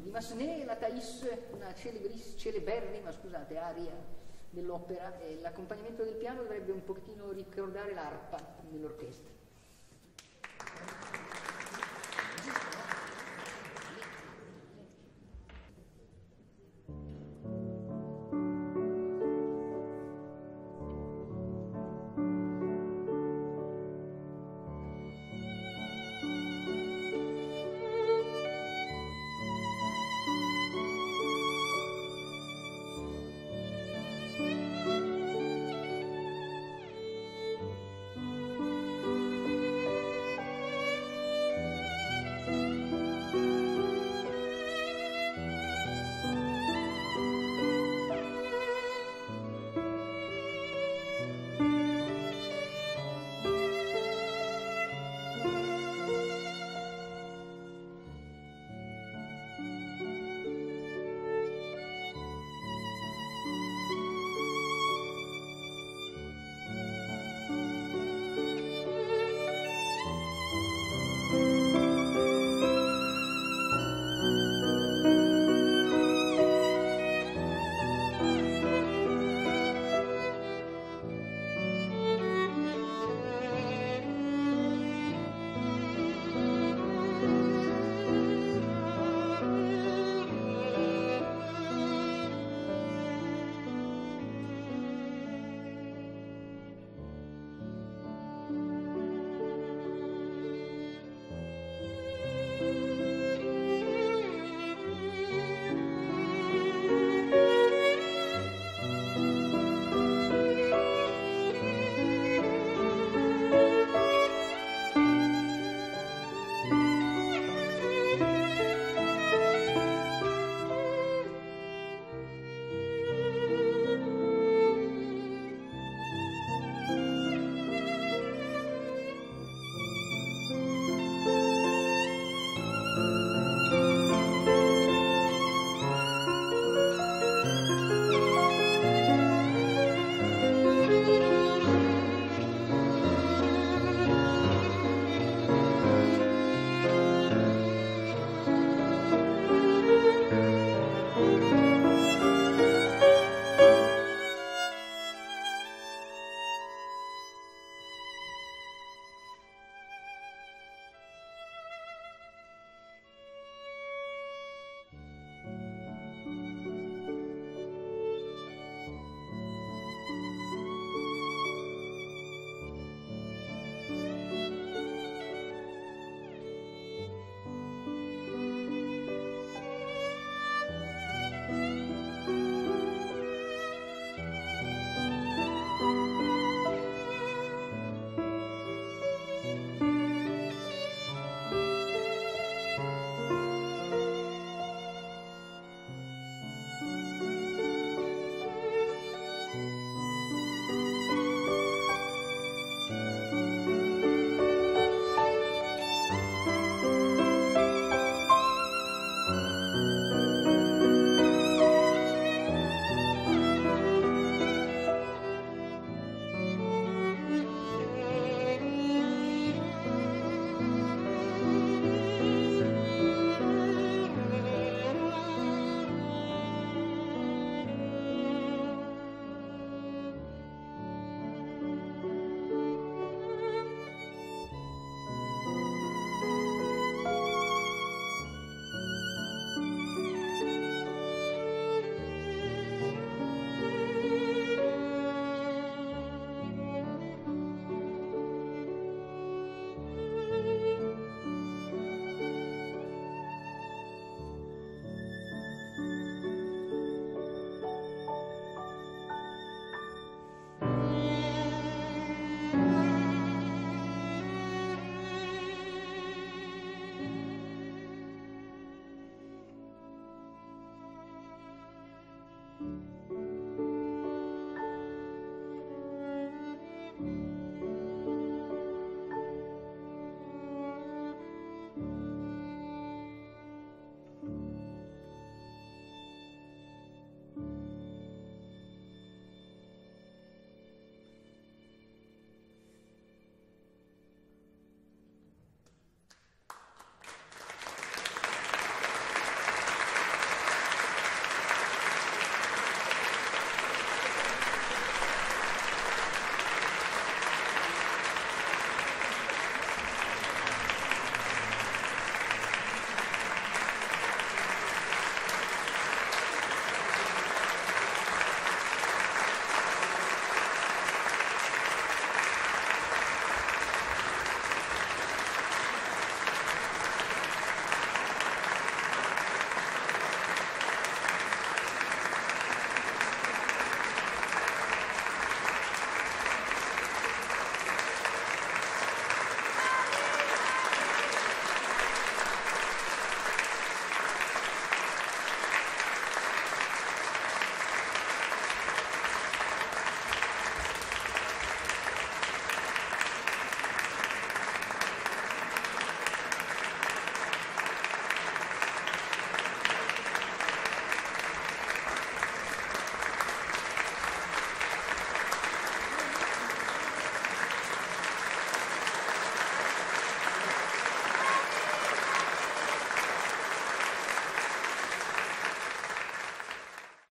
di Massenet, la Thais, una celeberrima, scusate, aria dell'opera, l'accompagnamento del piano dovrebbe un pochino ricordare l'arpa nell'orchestra.